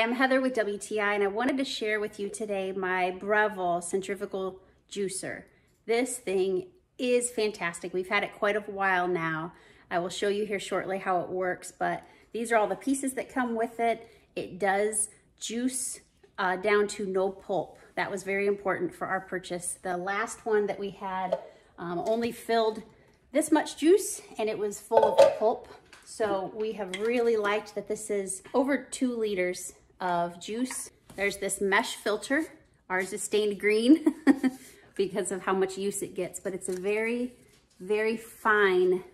Hi, I'm Heather with WTI, and I wanted to share with you today my Breville centrifugal juicer. This thing is fantastic. We've had it quite a while now. I will show you here shortly how it works, but these are all the pieces that come with it. It does juice down to no pulp. That was very important for our purchase. The last one that we had only filled this much juice, and it was full of pulp. So we have really liked that this is over 2 liters of juice. There's this mesh filter. Ours is stained green because of how much use it gets, but it's a very, very fine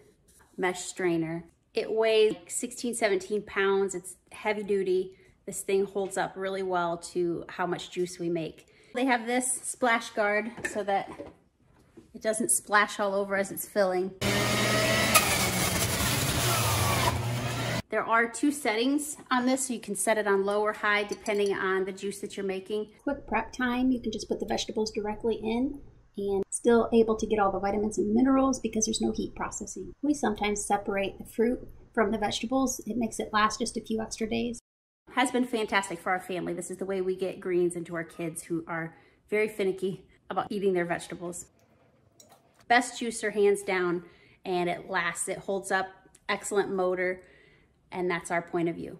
mesh strainer. It weighs 16, 17 pounds. It's heavy duty. This thing holds up really well to how much juice we make. They have this splash guard so that it doesn't splash all over as it's filling. There are 2 settings on this, so you can set it on low or high depending on the juice that you're making. Quick prep time, you can just put the vegetables directly in and still able to get all the vitamins and minerals because there's no heat processing. We sometimes separate the fruit from the vegetables. It makes it last just a few extra days. It has been fantastic for our family. This is the way we get greens into our kids who are very finicky about eating their vegetables. Best juicer hands down, and it lasts. It holds up, excellent motor. And that's our point of view.